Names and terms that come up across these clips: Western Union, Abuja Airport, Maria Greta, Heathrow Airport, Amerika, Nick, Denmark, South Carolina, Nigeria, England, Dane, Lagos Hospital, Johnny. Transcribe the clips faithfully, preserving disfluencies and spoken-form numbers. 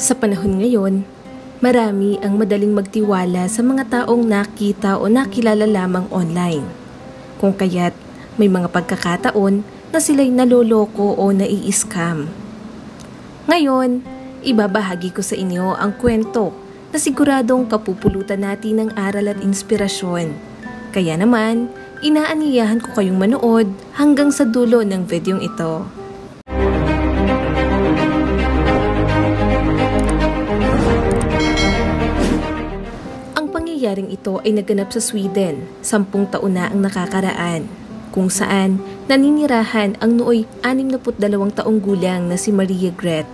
Sa panahon ngayon, marami ang madaling magtiwala sa mga taong nakita o nakilala lamang online. Kung kaya't may mga pagkakataon na sila'y naloloko o nai-scam. Ngayon, ibabahagi ko sa inyo ang kwento na siguradong kapupulutan natin ng aral at inspirasyon. Kaya naman, inaaniyahan ko kayong manood hanggang sa dulo ng videong ito. Pangyayaring ito ay naganap sa Sweden, sampung taon na ang nakakaraan, kung saan naninirahan ang nooy anim na dalawang taong gulang na si Maria Greta.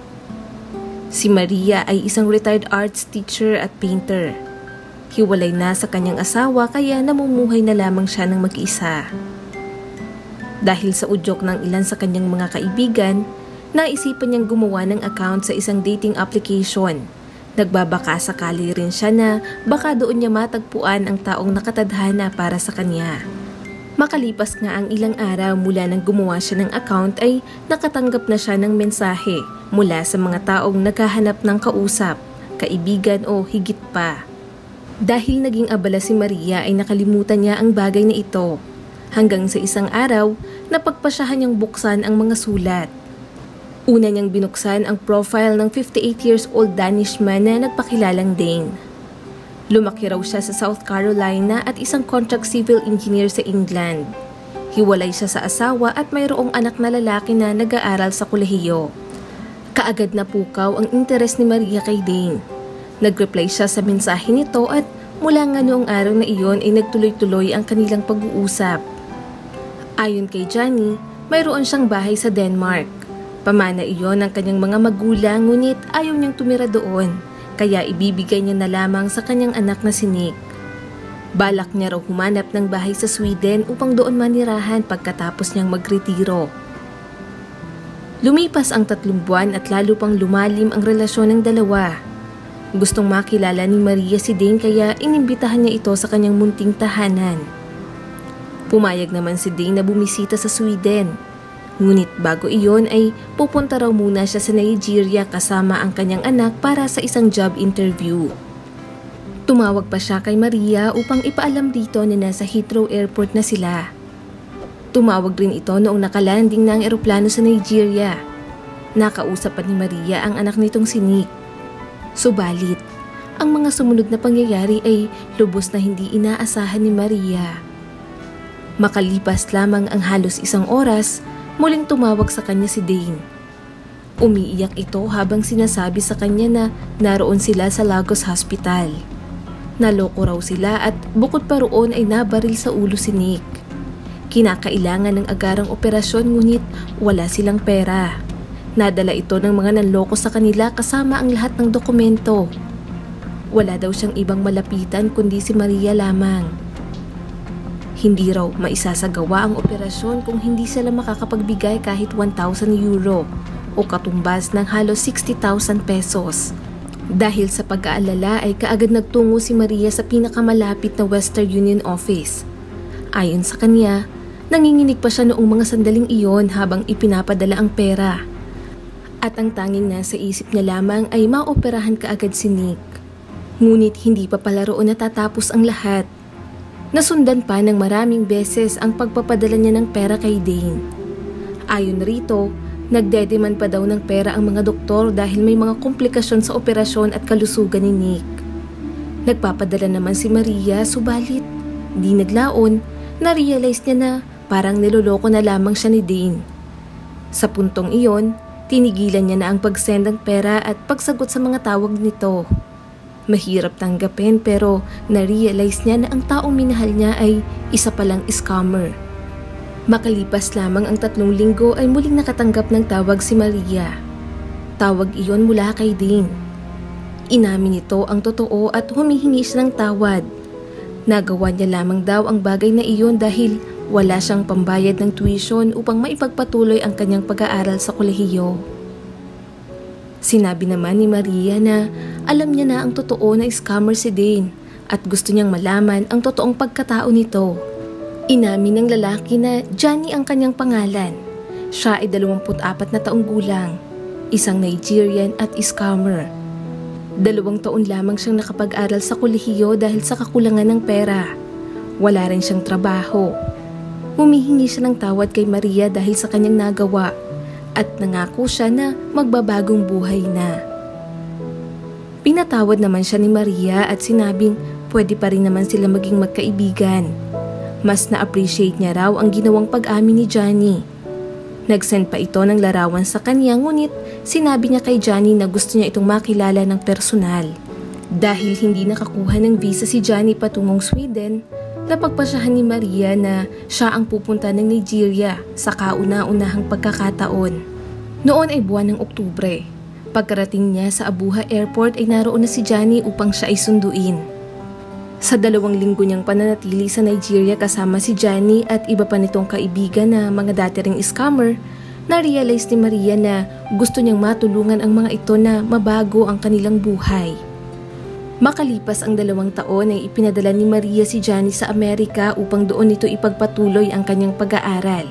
Si Maria ay isang retired arts teacher at painter. Hiwalay na sa kanyang asawa kaya namumuhay na lamang siya ng mag-isa. Dahil sa udyok ng ilan sa kanyang mga kaibigan, naisipan niyang gumawa ng account sa isang dating application. Nagbabaka sakali rin siya na baka doon niya matagpuan ang taong nakatadhana para sa kanya. Makalipas nga ang ilang araw mula nang gumawa siya ng account ay nakatanggap na siya ng mensahe mula sa mga taong naghahanap ng kausap, kaibigan o higit pa. Dahil naging abala si Maria ay nakalimutan niya ang bagay na ito. Hanggang sa isang araw, napagpasyahan niyang buksan ang mga sulat. Una niyang binuksan ang profile ng fifty-eight years old Danish man na nagpakilalang Dane. Lumaki raw siya sa South Carolina at isang contract civil engineer sa England. Hiwalay siya sa asawa at mayroong anak na lalaki na nag-aaral sa kolehiyo. Kaagad na pukaw ang interes ni Maria kay Dane. Nag-reply siya sa mensahe nito at mula nga noong araw na iyon ay nagtuloy-tuloy ang kanilang pag-uusap. Ayon kay Johnny, mayroon siyang bahay sa Denmark. Pamana iyon ng kanyang mga magulang ngunit ayaw niyang tumira doon kaya ibibigay niya na lamang sa kanyang anak na si Nick. Balak niya raw humanap ng bahay sa Sweden upang doon manirahan pagkatapos niyang magretiro. Lumipas ang tatlong buwan at lalo pang lumalim ang relasyon ng dalawa. Gustong makilala ni Maria si Dane kaya inimbitahan niya ito sa kanyang munting tahanan. Pumayag naman si Dane na bumisita sa Sweden. Ngunit bago iyon ay pupunta raw muna siya sa Nigeria kasama ang kanyang anak para sa isang job interview. Tumawag pa siya kay Maria upang ipaalam dito na nasa Heathrow Airport na sila. Tumawag rin ito noong nakalanding na ang eroplano sa Nigeria. Nakausap pa ni Maria ang anak nitong si Nick. Subalit, ang mga sumunod na pangyayari ay lubos na hindi inaasahan ni Maria. Makalipas lamang ang halos isang oras, muling tumawag sa kanya si Dane. Umiiyak ito habang sinasabi sa kanya na naroon sila sa Lagos Hospital. Naloko raw sila at bukod pa roon ay nabaril sa ulo si Nick. Kinakailangan ng agarang operasyon ngunit wala silang pera. Nadala ito ng mga nanloko sa kanila kasama ang lahat ng dokumento. Wala daw siyang ibang malapitan kundi si Maria lamang. Hindi raw maisasagawa ang operasyon kung hindi sila makakapagbigay kahit one thousand euro o katumbas ng halos sixty thousand pesos. Dahil sa pag-aalala ay kaagad nagtungo si Maria sa pinakamalapit na Western Union office. Ayon sa kanya, nanginginig pa siya noong mga sandaling iyon habang ipinapadala ang pera. At ang tanging nasa isip niya lamang ay maoperahan kaagad si Nick. Ngunit hindi pa pala roon natatapos ang lahat. Nasundan pa ng maraming beses ang pagpapadala niya ng pera kay Dane. Ayon rito, nagdedeman pa daw ng pera ang mga doktor dahil may mga komplikasyon sa operasyon at kalusugan ni Nick. Nagpapadala naman si Maria subalit, di naglaon, na-realize niya na parang niloloko na lamang siya ni Dane. Sa puntong iyon, tinigilan niya na ang pagsend ng pera at pagsagot sa mga tawag nito. Mahirap tanggapin pero na-realize niya na ang taong minahal niya ay isa palang scammer. Makalipas lamang ang tatlong linggo ay muling nakatanggap ng tawag si Maria. Tawag iyon mula kay Dane. Inamin nito ang totoo at humihingi siya ng tawad. Nagawa niya lamang daw ang bagay na iyon dahil wala siyang pambayad ng tuition upang maipagpatuloy ang kanyang pag-aaral sa kolehiyo. Sinabi naman ni Maria na alam niya na ang totoo na scammer si Dane at gusto niyang malaman ang totoong pagkatao nito. Inamin ng lalaki na Johnny ang kanyang pangalan. Siya ay dalawampu't apat na taong gulang, isang Nigerian at scammer. Dalawang taon lamang siyang nakapag-aral sa kolehiyo dahil sa kakulangan ng pera. Wala rin siyang trabaho. Humihingi siya ng tawad kay Maria dahil sa kanyang nagawa at nangako siya na magbabagong buhay na. Pinatawad naman siya ni Maria at sinabing pwede pa rin naman sila maging magkaibigan. Mas na-appreciate niya raw ang ginawang pag-amin ni Johnny. Nag-send pa ito ng larawan sa kanya ngunit sinabi niya kay Johnny na gusto niya itong makilala ng personal. Dahil hindi nakakuha ng visa si Johnny patungong Sweden, napagpasyahan ni Maria na siya ang pupunta ng Nigeria sa kauna-unahang pagkakataon. Noon ay buwan ng Oktubre. Pagkarating niya sa Abuja Airport ay naroon na si Johnny upang siya ay sunduin. Sa dalawang linggo niyang pananatili sa Nigeria kasama si Johnny at iba pa nitong kaibigan na mga dati ring scammer, na-realize ni Maria na gusto niyang matulungan ang mga ito na mabago ang kanilang buhay. Makalipas ang dalawang taon ay ipinadala ni Maria si Johnny sa Amerika upang doon ito ipagpatuloy ang kanyang pag-aaral.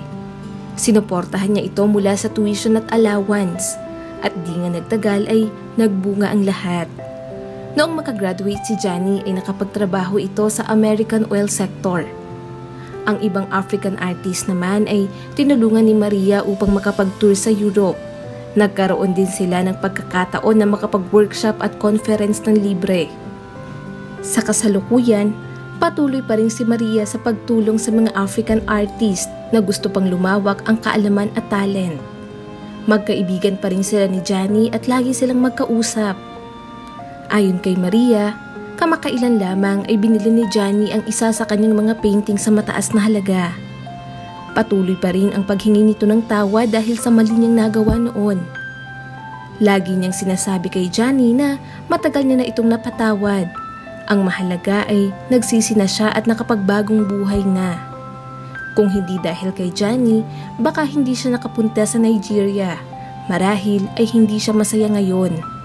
Sinuportahan niya ito mula sa tuition at allowance at di nga nagtagal ay nagbunga ang lahat. Noong makagraduate si Johnny ay nakapagtrabaho ito sa American oil sector. Ang ibang African artist naman ay tinulungan ni Maria upang makapag-tour sa Europe. Nagkaroon din sila ng pagkakataon na makapag-workshop at conference ng libre. Sa kasalukuyan, patuloy pa rin si Maria sa pagtulong sa mga African artist na gusto pang lumawak ang kaalaman at talent. Magkaibigan pa rin sila ni Johnny at lagi silang magkausap. Ayon kay Maria, kamakailan lamang ay binili ni Johnny ang isa sa kanyang mga painting sa mataas na halaga. Patuloy pa rin ang paghingi nito ng tawa dahil sa mali niyang nagawa noon. Lagi niyang sinasabi kay Johnny na matagal niya na itong napatawad. Ang mahalaga ay nagsisi na siya at nakapagbagong buhay na. Kung hindi dahil kay Johnny, baka hindi siya nakapunta sa Nigeria. Marahil ay hindi siya masaya ngayon.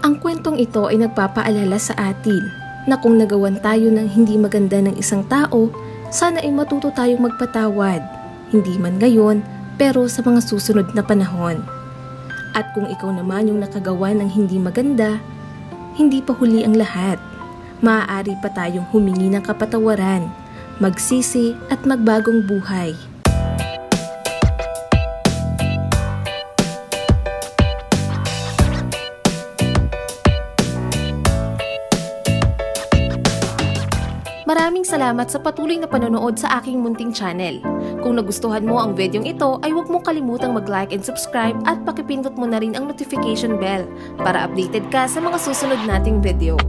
Ang kwentong ito ay nagpapaalala sa atin na kung nagawan tayo ng hindi maganda ng isang tao, sana ay matuto tayong magpatawad, hindi man ngayon pero sa mga susunod na panahon. At kung ikaw naman yung nakagawa ng hindi maganda, hindi pa huli ang lahat. Maaari pa tayong humingi ng kapatawaran, magsisi at magbagong buhay. Maraming salamat sa patuloy na panonood sa aking munting channel. Kung nagustuhan mo ang videong ito ay huwag mong kalimutang mag-like and subscribe at pakipindot mo na rin ang notification bell para updated ka sa mga susunod nating video.